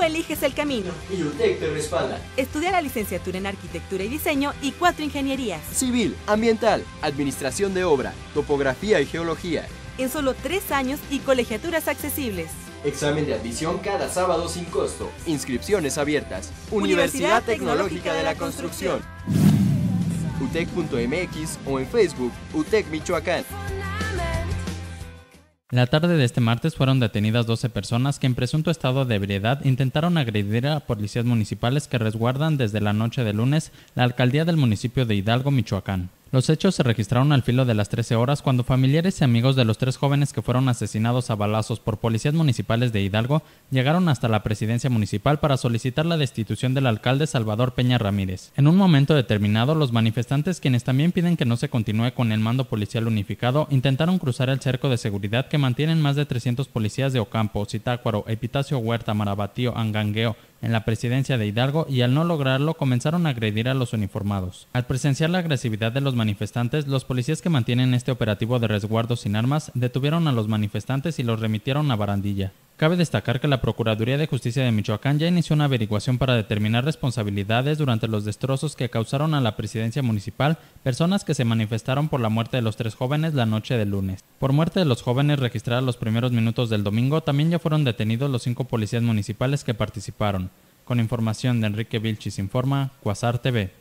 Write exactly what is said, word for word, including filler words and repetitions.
tú eliges el camino. Y UTEC te respalda. Estudia la licenciatura en Arquitectura y Diseño y cuatro ingenierías. Civil, Ambiental, Administración de Obra, Topografía y Geología. En solo tres años y colegiaturas accesibles. Examen de admisión cada sábado sin costo. Inscripciones abiertas. Universidad Tecnológica de la Construcción. U T E C punto M X o en Facebook, U T E C Michoacán. La tarde de este martes fueron detenidas doce personas que en presunto estado de ebriedad intentaron agredir a policías municipales que resguardan desde la noche de lunes la alcaldía del municipio de Hidalgo, Michoacán. Los hechos se registraron al filo de las trece horas cuando familiares y amigos de los tres jóvenes que fueron asesinados a balazos por policías municipales de Hidalgo llegaron hasta la presidencia municipal para solicitar la destitución del alcalde Salvador Peña Ramírez. En un momento determinado, los manifestantes, quienes también piden que no se continúe con el mando policial unificado, intentaron cruzar el cerco de seguridad que mantienen más de trescientos policías de Ocampo, Zitácuaro, Epitacio Huerta, Marabatío, Angangueo, en la presidencia de Hidalgo, y al no lograrlo comenzaron a agredir a los uniformados. Al presenciar la agresividad de los manifestantes, los policías que mantienen este operativo de resguardo sin armas detuvieron a los manifestantes y los remitieron a Barandilla. Cabe destacar que la Procuraduría de Justicia de Michoacán ya inició una averiguación para determinar responsabilidades durante los destrozos que causaron a la presidencia municipal personas que se manifestaron por la muerte de los tres jóvenes la noche del lunes. Por muerte de los jóvenes registrada los primeros minutos del domingo, también ya fueron detenidos los cinco policías municipales que participaron. Con información de Enrique Vilchis, informa Cuasar T V.